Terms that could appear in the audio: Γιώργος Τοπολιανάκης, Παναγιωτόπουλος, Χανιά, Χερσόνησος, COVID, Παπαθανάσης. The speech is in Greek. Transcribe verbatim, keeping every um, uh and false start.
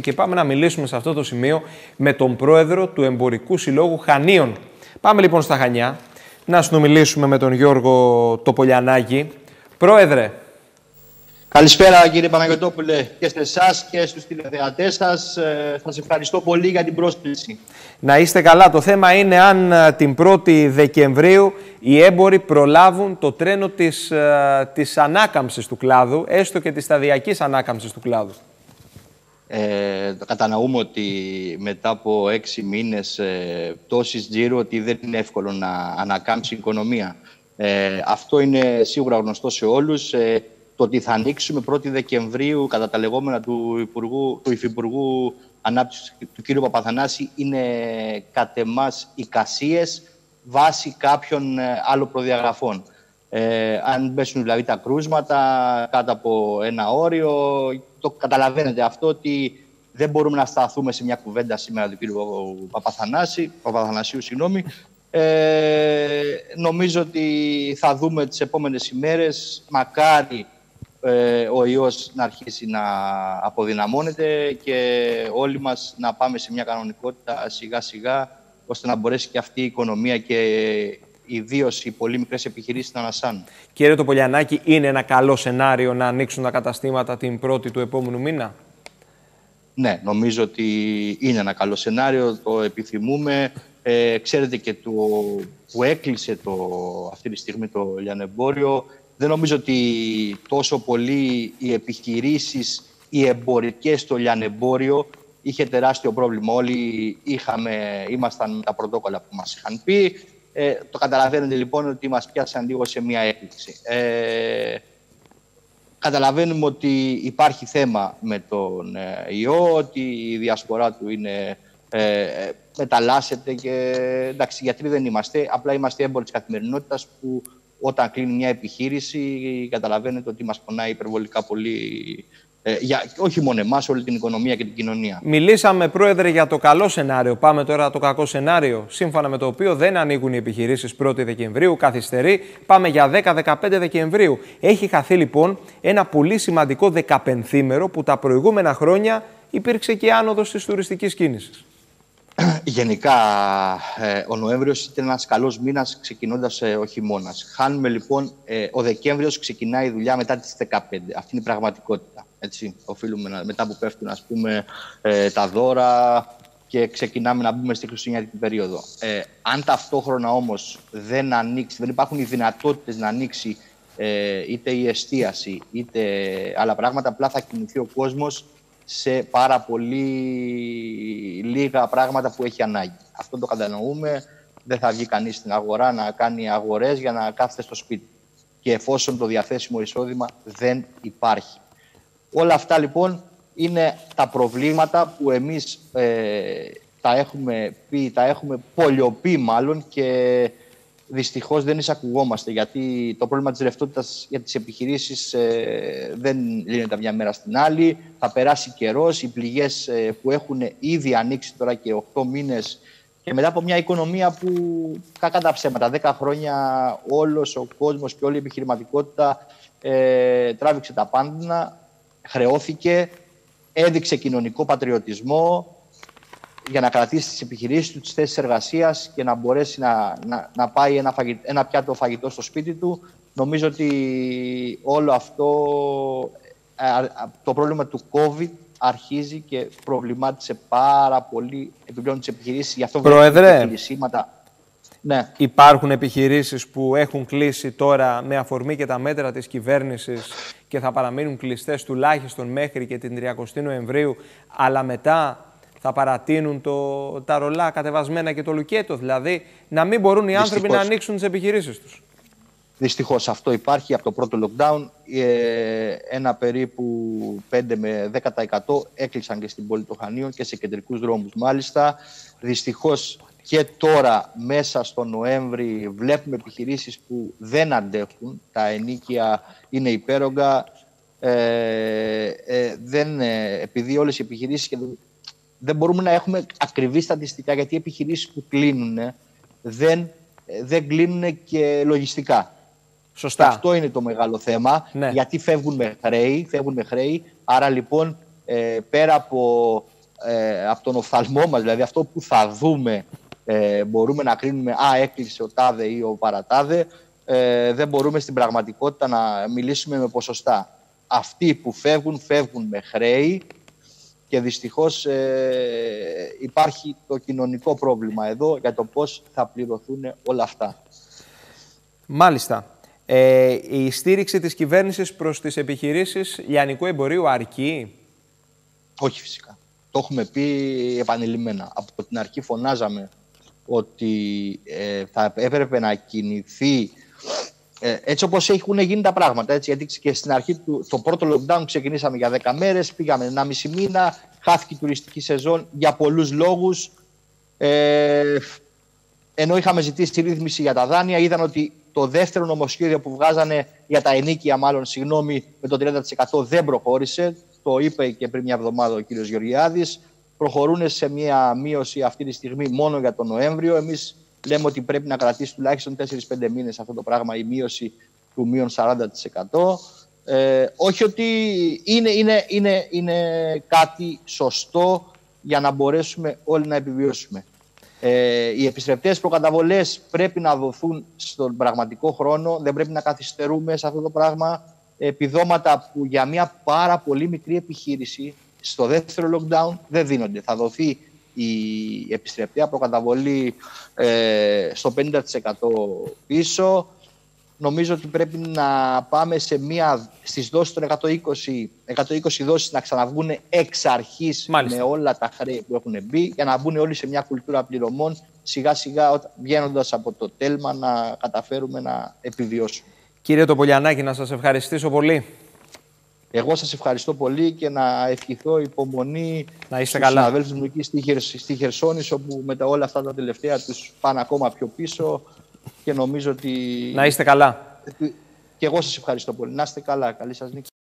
Και πάμε να μιλήσουμε σε αυτό το σημείο με τον πρόεδρο του Εμπορικού Συλλόγου Χανίων. Πάμε λοιπόν στα Χανιά να συνομιλήσουμε με τον Γιώργο Τοπολιανάκη. Πρόεδρε. Καλησπέρα κύριε Παναγιωτόπουλε και σε εσάς και στους τηλεθεατές σας. Σας ευχαριστώ πολύ για την πρόσκληση. Να είστε καλά. Το θέμα είναι αν την πρώτη Δεκεμβρίου οι έμποροι προλάβουν το τρένο της, της ανάκαμψης του κλάδου, έστω και της σταδιακής ανάκαμψης του κλάδου. Ε, κατανοούμε ότι μετά από έξι μήνες ε, πτώσης τζίρου ότι δεν είναι εύκολο να ανακάμψει η οικονομία. Ε, αυτό είναι σίγουρα γνωστό σε όλους. Ε, το ότι θα ανοίξουμε πρώτη Δεκεμβρίου κατά τα λεγόμενα του, Υπουργού, του Υφυπουργού Ανάπτυξης του κ. Παπαθανάση είναι κατ' εμάς εικασίες βάσει κάποιων άλλων προδιαγραφών. Ε, αν πέσουν δηλαδή τα κρούσματα κάτω από ένα όριο, το καταλαβαίνετε αυτό ότι δεν μπορούμε να σταθούμε σε μια κουβέντα σήμερα του κ. Παπαθανάση, Παπαθανασίου, συγγνώμη. Ε, νομίζω ότι θα δούμε τις επόμενες ημέρες, μακάρι ε, ο ιός να αρχίσει να αποδυναμώνεται και όλοι μας να πάμε σε μια κανονικότητα σιγά σιγά, ώστε να μπορέσει και αυτή η οικονομία και ιδίως οι πολύ μικρές επιχειρήσεις να ανασάνουν. Κύριε Τοπολιανάκη, είναι ένα καλό σενάριο να ανοίξουν τα καταστήματα την πρώτη του επόμενου μήνα? Ναι, νομίζω ότι είναι ένα καλό σενάριο, το επιθυμούμε. Ε, ξέρετε και το που έκλεισε το, αυτή τη στιγμή το λιανεμπόριο. Δεν νομίζω ότι τόσο πολύ οι επιχειρήσεις, οι εμπορικές στο λιανεμπόριο είχε τεράστιο πρόβλημα. Όλοι είχαμε, ήμασταν με τα πρωτόκολλα που μας είχαν πει. Ε, το καταλαβαίνετε λοιπόν ότι μας πιάσαν λίγο σε μια έκπληξη. Ε, καταλαβαίνουμε ότι υπάρχει θέμα με τον ε, ιό, ότι η διασπορά του είναι... Ε, μεταλλάσσεται και εντάξει, γιατροί δεν είμαστε, απλά είμαστε έμποροι της καθημερινότητας που όταν κλείνει μια επιχείρηση καταλαβαίνετε ότι μας πονάει υπερβολικά πολύ, ε, για, όχι μόνο εμάς, όλη την οικονομία και την κοινωνία. Μιλήσαμε πρόεδρε για το καλό σενάριο, πάμε τώρα το κακό σενάριο, σύμφωνα με το οποίο δεν ανοίγουν οι επιχειρήσεις πρώτη Δεκεμβρίου, καθυστερεί, πάμε για δέκα με δεκαπέντε Δεκεμβρίου. Έχει χαθεί λοιπόν ένα πολύ σημαντικό δεκαπενθήμερο που τα προηγούμενα χρόνια υπήρξε και άνοδος της τουριστικής κίνησης. Γενικά, ε, ο Νοέμβριος ήταν ένας καλός μήνας ξεκινώντας ε, ο χειμώνας. Χάνουμε λοιπόν, ε, ο Δεκέμβριος ξεκινάει η δουλειά μετά τις δεκαπέντε. Αυτή είναι η πραγματικότητα. Έτσι. Οφείλουμε να, μετά που πέφτουν ας πούμε, ε, τα δώρα και ξεκινάμε να μπούμε στη χριστουγεννιάτικη περίοδο. Ε, αν ταυτόχρονα όμως δεν ανοίξει, δεν υπάρχουν οι δυνατότητες να ανοίξει ε, είτε η εστίαση είτε άλλα πράγματα, απλά θα κινηθεί ο κόσμος σε πάρα πολύ λίγα πράγματα που έχει ανάγκη. Αυτό το κατανοούμε. Δεν θα βγει κανείς στην αγορά να κάνει αγορές για να κάθεται στο σπίτι. Και εφόσον το διαθέσιμο εισόδημα δεν υπάρχει. Όλα αυτά λοιπόν είναι τα προβλήματα που εμείς ε, τα έχουμε πει, τα έχουμε πολιοποιεί μάλλον και δυστυχώς δεν εισακουγόμαστε. Γιατί το πρόβλημα της ρευστότητας για τις επιχειρήσεις ε, δεν λύνεται μια μέρα στην άλλη. Θα περάσει καιρός. Οι πληγές ε, που έχουν ήδη ανοίξει τώρα και οκτώ μήνες και μετά από μια οικονομία που κακά τα ψέματα. δέκα χρόνια όλος ο κόσμος και όλη η επιχειρηματικότητα ε, τράβηξε τα πάντα, χρεώθηκε, έδειξε κοινωνικό πατριωτισμό για να κρατήσει τις επιχειρήσεις του, τις θέσεις εργασίας και να μπορέσει να, να, να πάει ένα, φαγητό, ένα πιάτο φαγητό στο σπίτι του. Νομίζω ότι όλο αυτό, το πρόβλημα του COVID αρχίζει και προβλημάτισε πάρα πολύ επιπλέον τις επιχειρήσεις. Γι' αυτό βλέπουμε κλεισίματα. Ναι. Υπάρχουν επιχειρήσεις που έχουν κλείσει τώρα με αφορμή και τα μέτρα της κυβέρνησης και θα παραμείνουν κλειστές τουλάχιστον μέχρι και την τριάντα Νοεμβρίου, αλλά μετά... θα παρατείνουν το, τα ρολά κατεβασμένα και το λουκέτο, δηλαδή να μην μπορούν οι άνθρωποι Δυστυχώς. να ανοίξουν τις επιχειρήσεις τους. Δυστυχώς αυτό υπάρχει από το πρώτο lockdown. Ε, ένα περίπου πέντε με δέκα τοις εκατό έκλεισαν και στην πόλη των Χανίων και σε κεντρικούς δρόμους. Μάλιστα, δυστυχώς και τώρα μέσα στο Νοέμβρη βλέπουμε επιχειρήσεις που δεν αντέχουν. Τα ενίκια είναι υπέρογκα. Ε, ε, δεν, ε, επειδή όλες οι επιχειρήσεις... δεν μπορούμε να έχουμε ακριβή στατιστικά γιατί οι επιχειρήσεις που κλείνουν δεν, δεν κλείνουν και λογιστικά. Σωστά. Και αυτό είναι το μεγάλο θέμα. Ναι. Γιατί φεύγουν με χρέη, φεύγουν με χρέη. Άρα λοιπόν ε, πέρα από, ε, από τον οφθαλμό μας, δηλαδή αυτό που θα δούμε, ε, μπορούμε να κρίνουμε «Α, έκλεισε ο τάδε» ή «Ο παρατάδε», ε, δεν μπορούμε στην πραγματικότητα να μιλήσουμε με ποσοστά. Αυτοί που φεύγουν, φεύγουν με χρέη και δυστυχώς ε, υπάρχει το κοινωνικό πρόβλημα εδώ για το πώς θα πληρωθούν όλα αυτά. Μάλιστα. Ε, η στήριξη της κυβέρνησης προς τις επιχειρήσεις λιανικού εμπορίου αρκεί? Όχι, φυσικά. Το έχουμε πει επανειλημμένα. Από την αρχή φωνάζαμε ότι ε, θα έπρεπε να κινηθεί ε, έτσι όπως έχουν γίνει τα πράγματα. Έτσι, γιατί και στην αρχή του, το πρώτο lockdown ξεκινήσαμε για δέκα μέρες, πήγαμε ενάμιση μήνα, χάθηκε η τουριστική σεζόν για πολλούς λόγους. Ε, ενώ είχαμε ζητήσει τη ρύθμιση για τα δάνεια, είδαν ότι το δεύτερο νομοσχέδιο που βγάζανε για τα ενίκεια, μάλλον, συγγνώμη, με το τριάντα τοις εκατό δεν προχώρησε. Το είπε και πριν μια εβδομάδα ο κύριος Γεωργιάδης. Προχωρούν σε μια μείωση αυτή τη στιγμή μόνο για τον Νοέμβριο. Εμείς λέμε ότι πρέπει να κρατήσει τουλάχιστον τέσσερις με πέντε μήνες αυτό το πράγμα, η μείωση του μείον σαράντα τοις εκατό. Ε, όχι ότι είναι, είναι, είναι, είναι κάτι σωστό για να μπορέσουμε όλοι να επιβιώσουμε. Ε, οι επιστρεπτές προκαταβολές πρέπει να δοθούν στον πραγματικό χρόνο, δεν πρέπει να καθυστερούμε σε αυτό το πράγμα. Επιδόματα που για μια πάρα πολύ μικρή επιχείρηση στο δεύτερο lockdown δεν δίνονται. Θα δοθεί η επιστρεπτέα προκαταβολή ε, στο πενήντα τοις εκατό πίσω. Νομίζω ότι πρέπει να πάμε σε μια, στις δόσεις των εκατόν είκοσι δόσεις να ξαναβγούν εξ αρχής. Μάλιστα. Με όλα τα χρέη που έχουν μπει, για να μπουν όλοι σε μια κουλτούρα πληρωμών, σιγά σιγά βγαίνοντας από το τέλμα να καταφέρουμε να επιβιώσουμε. Κύριε Τοπολιανάκη, να σας ευχαριστήσω πολύ. Εγώ σας ευχαριστώ πολύ και να ευχηθώ υπομονή να είστε στους συναδέλφους μου εκεί στη Χερσόνησο, που μετά όλα αυτά τα τελευταία τους πάνε ακόμα πιο πίσω. Και νομίζω ότι... Να είστε καλά. Και εγώ σας ευχαριστώ πολύ. Να είστε καλά. Καλή σας νύχτα.